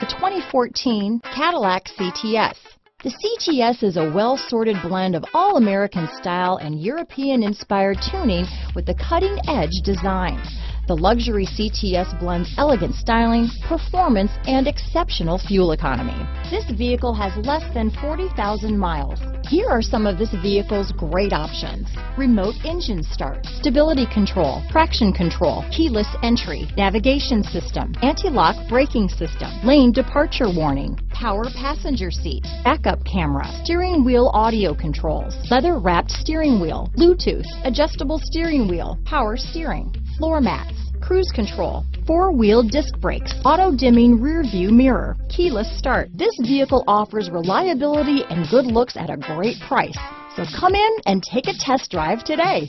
The 2014 Cadillac CTS. The CTS is a well-sorted blend of all American style and European-inspired tuning with the cutting-edge design. The luxury CTS blends elegant styling, performance, and exceptional fuel economy. This vehicle has less than 40,000 miles. Here are some of this vehicle's great options: remote engine start, stability control, traction control, keyless entry, navigation system, anti-lock braking system, lane departure warning, power passenger seat, backup camera, steering wheel audio controls, leather-wrapped steering wheel, Bluetooth, adjustable steering wheel, power steering, floor mats, cruise control, four-wheel disc brakes, auto-dimming rear-view mirror, keyless start. This vehicle offers reliability and good looks at a great price. So come in and take a test drive today.